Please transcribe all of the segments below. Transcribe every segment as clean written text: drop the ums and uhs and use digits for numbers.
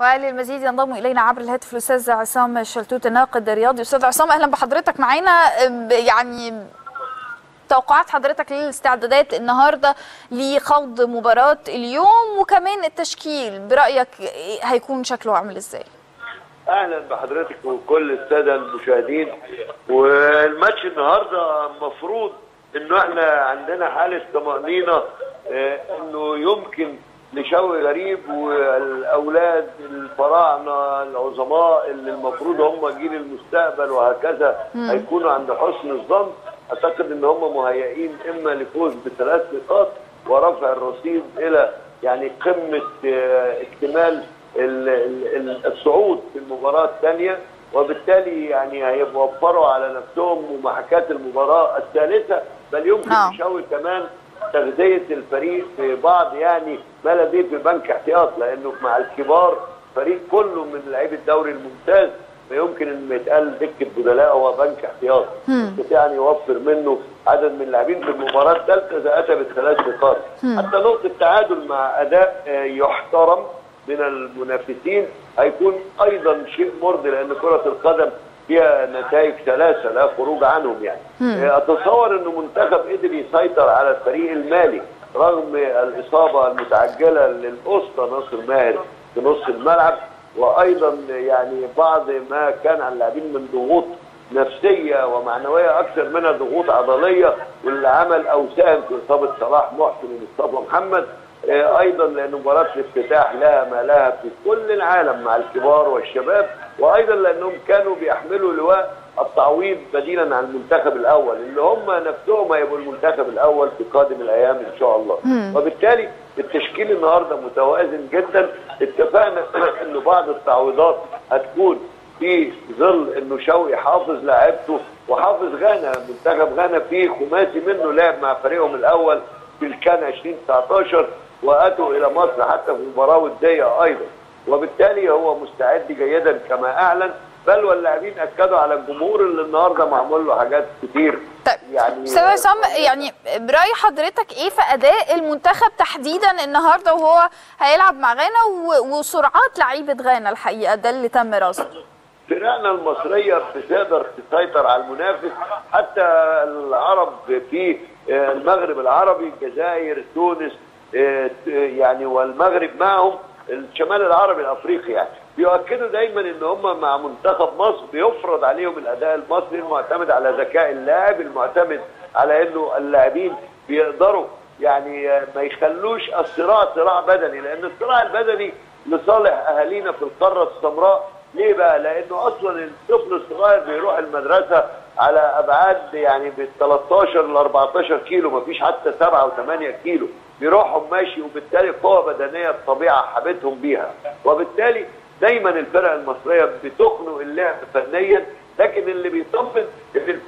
وائل المزيد ينضم الينا عبر الهاتف الاستاذ عصام الشلتوت الناقد الرياضي. استاذ عصام اهلا بحضرتك معانا. يعني توقعات حضرتك للاستعدادات النهارده لخوض مباراه اليوم وكمان التشكيل برايك هيكون شكله عامل ازاي؟ اهلا بحضرتك وكل الساده المشاهدين. والماتش النهارده المفروض انه احنا عندنا حاله طمانينه انه يمكن لشوقي غريب والاولاد الفراعنه العظماء اللي المفروض هم جيل المستقبل وهكذا هيكونوا عند حسن الظن. اعتقد ان هم مهيئين اما لفوز بثلاث نقاط ورفع الرصيد الى يعني قمه اكتمال الصعود في المباراه الثانيه، وبالتالي يعني هيوفروا على نفسهم ومحاكاه المباراه الثالثه، بل يمكن يشوي كمان تغذيه الفريق في بعض يعني ما لديه في بنك احتياط، لانه مع الكبار فريق كله من لعيبه الدوري الممتاز فيمكن انه يتقال دكه بدلاء هو بنك احتياط يستطيع ان يوفر منه عدد من اللاعبين في المباراه الثالثه اذا اتى بالثلاث نقاط. حتى نقطه تعادل مع اداء يحترم من المنافسين هيكون ايضا شيء مرضي، لان كره القدم فيها نتائج ثلاثه لا خروج عنهم يعني. اتصور انه منتخب قدر يسيطر على الفريق المالي رغم الاصابه المتعجله للاسطى نصر ماهر في نص الملعب، وايضا يعني بعض ما كان على اللاعبين من ضغوط نفسيه ومعنويه اكثر منها ضغوط عضليه، واللي عمل او ساهم في اصابه صلاح محسن ومصطفى محمد، ايضا لان مباراه الافتتاح لها ما لها في كل العالم مع الكبار والشباب، وايضا لانهم كانوا بيحملوا لواء التعويض بديلا عن المنتخب الاول اللي هم نفسهم هيبقوا المنتخب الاول في قادم الايام ان شاء الله. وبالتالي التشكيل النهارده متوازن جدا، اتفقنا انه بعض التعويضات هتكون في ظل انه شوقي حافظ لاعبته وحافظ غانا. منتخب غانا فيه خماسي منه لعب مع فريقهم الاول في الكان 2019 واتوا الى مصر حتى في مباراه وديه ايضا، وبالتالي هو مستعد جيدا كما اعلن، بل واللاعبين اكدوا على الجمهور اللي النهارده معمول له حاجات كتير. طيب يعني استاذ عصام يعني براي حضرتك ايه في اداء المنتخب تحديدا النهارده وهو هيلعب مع غانا وسرعات لعيبه غانا؟ الحقيقه ده اللي تم رصده. فرقنا المصريه بتقدر تسيطر على المنافس، حتى العرب في المغرب العربي الجزائر تونس يعني والمغرب معهم الشمال العربي الافريقي يعني بيؤكدوا دايما ان هم مع منتخب مصر بيفرض عليهم الاداء المصري المعتمد على ذكاء اللاعب، المعتمد على انه اللاعبين بيقدروا يعني ما يخلوش الصراع صراع بدني، لان الصراع البدني لصالح اهالينا في القاره السمراء. ليه بقى؟ لانه اصلا الطفل الصغير بيروح المدرسه على ابعاد يعني ب 13 ل 14 كيلو، ما فيش حتى 7 و 8 كيلو، بيروحوا ماشي، وبالتالي قوه بدنيه الطبيعه حابتهم بيها، وبالتالي دايما الفرق المصريه بتخنق اللعب فنيا، لكن اللي بيطمن ان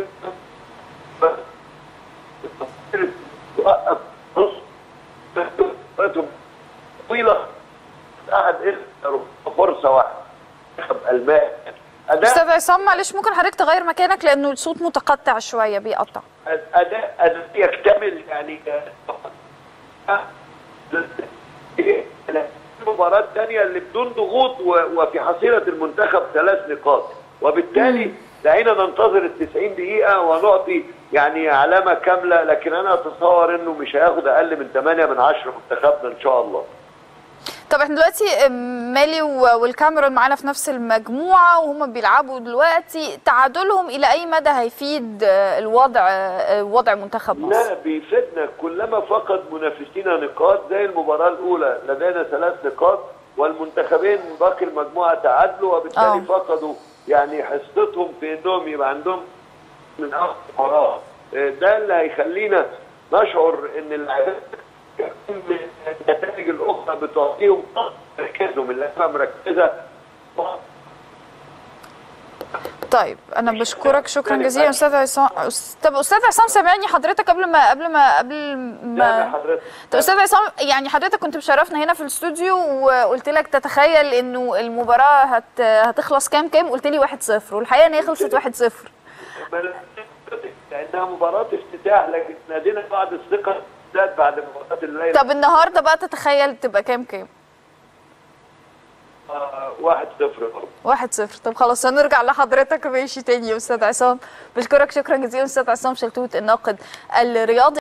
الفرق توقف نص طويله قاعد فرصه واحده. استاذ عصام معلش ممكن حضرتك تغير مكانك لانه الصوت متقطع شويه بيقطع. اداء يكتمل يعني المباراه الثانيه اللي بدون ضغوط وفي حصيله المنتخب ثلاث نقاط، وبالتالي دعينا ننتظر ال 90 دقيقه ونعطي يعني علامه كامله، لكن انا اتصور انه مش هياخد اقل من 8/10 منتخبنا ان شاء الله. طب احنا دلوقتي مالي والكاميرون معانا في نفس المجموعه وهم بيلعبوا دلوقتي، تعادلهم الى اي مدى هيفيد وضع منتخب مصر؟ لا بيفيدنا، كلما فقد منافسينا نقاط زي المباراه الاولى لدينا 3 نقاط والمنتخبين باقي المجموعه تعادلوا، وبالتالي فقدوا يعني حصتهم في انهم يبقى عندهم من اخر مباراه. ده اللي هيخلينا نشعر ان اللاعبين النتائج الاخرى بتعطيهم تركيزهم اللعبه مركزه. طيب انا بشكرك شكرا جزيلا استاذ عصام. طب استاذ عصام سامعني حضرتك قبل ما طب استاذ عصام يعني حضرتك كنت مشرفنا هنا في الاستوديو وقلت لك تتخيل انه المباراه هتخلص كام، قلت لي 1-0 والحقيقه ان هي خلصت 1-0 لانها مباراه افتتاح، لكن نادينا بعض الثقه بعد مباراه الليله. طب النهارده بقى تتخيل تبقى كام؟ 1-0 برضه. 1-0. طب خلاص هنرجع لحضرتك ماشي تاني يا استاذ عصام. بشكرك شكرا جزيلا استاذ عصام شلتوت الناقد الرياضي.